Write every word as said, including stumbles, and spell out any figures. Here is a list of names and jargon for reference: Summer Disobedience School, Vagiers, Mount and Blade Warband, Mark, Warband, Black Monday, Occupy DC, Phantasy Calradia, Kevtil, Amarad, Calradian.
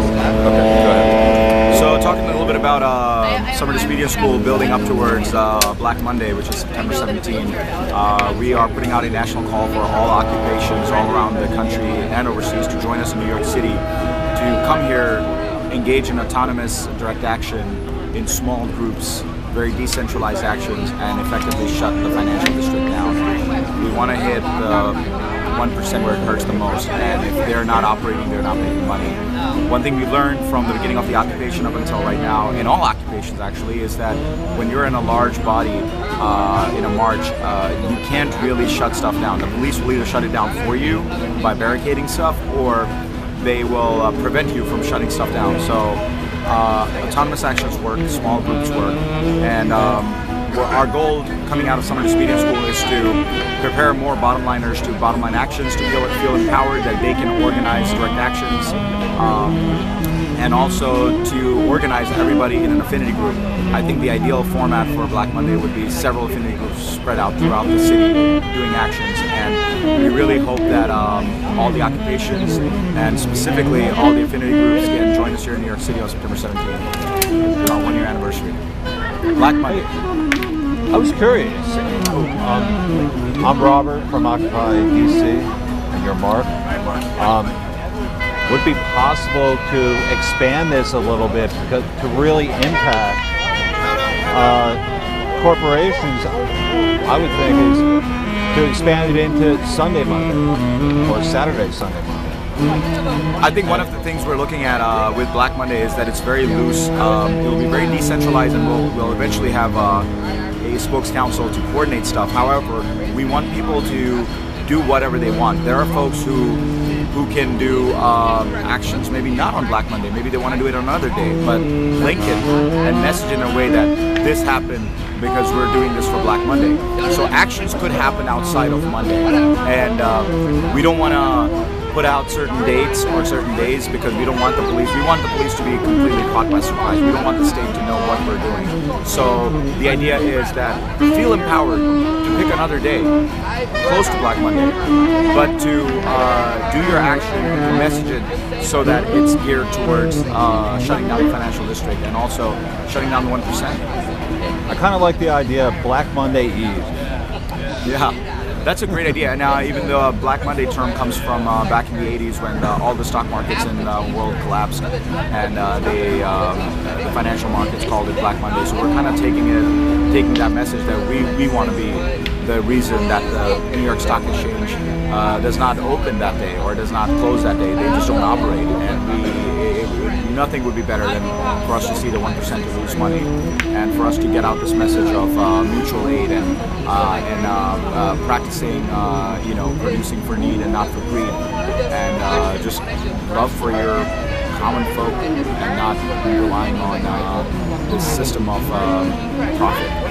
Okay, go ahead. So talking a little bit about uh, Summer Disobedience School building up towards uh, Black Monday, which is September seventeenth. Uh, we are putting out a national call for all occupations all around the country and overseas to join us in New York City to come here, engage in autonomous direct action in small groups, very decentralized actions, and effectively shut the financial district down. We want to hit the one percent where it hurts the most, and if they're not operating, they're not making money. One thing we learned from the beginning of the occupation up until right now, in all occupations actually, is that when you're in a large body uh, in a march, uh, you can't really shut stuff down. The police will either shut it down for you by barricading stuff, or they will uh, prevent you from shutting stuff down. So uh, autonomous actions work, small groups work, and um, our goal coming out of Summer Disobedience School is to prepare more bottom-liners to bottom-line actions, to feel, feel empowered that they can organize direct actions, um, and also to organize everybody in an affinity group. I think the ideal format for Black Monday would be several affinity groups spread out throughout the city doing actions, and we really hope that um, all the occupations and specifically all the affinity groups can join us here in New York City on September seventeenth, our one-year anniversary. Black Monday. I was curious. Um, I'm Robert from Occupy D C, and you're Mark. Um, would it be possible to expand this a little bit because to really impact uh, corporations? I would think is to expand it into Sunday Monday or Saturday Sunday Monday. I think one of the things we're looking at uh, with Black Monday is that it's very loose. Um, it will be very decentralized, and we'll, we'll eventually have uh, a spokes council to coordinate stuff. However, we want people to do whatever they want. There are folks who who can do um, actions maybe not on Black Monday. Maybe they want to do it on another day, but link it and message in a way that this happened because we're doing this for Black Monday. So actions could happen outside of Monday, and uh, we don't want to put out certain dates or certain days because we don't want the police, we want the police to be completely caught by surprise. We don't want the state to know what we're doing. So the idea is that feel empowered to pick another day, close to Black Monday, but to uh, do your action and message it so that it's geared towards uh, shutting down the financial district and also shutting down the one percent. I kind of like the idea of Black Monday Eve. Yeah. That's a great idea. And uh, even the uh, Black Monday term comes from uh, back in the eighties when uh, all the stock markets in the uh, world collapsed, and uh, they, um, the financial markets called it Black Monday. So we're kind of taking it, taking that message that we, we want to be the reason that the New York Stock Exchange uh, does not open that day or does not close that day. They just don't operate, and we, it, nothing would be better than for us to see the one percent to lose money and for us to get out this message of uh, mutual aid and uh, and uh, uh, practice. Saying, uh, you know, producing for need and not for greed, and uh, just love for your common folk and not relying on uh, this system of uh, profit.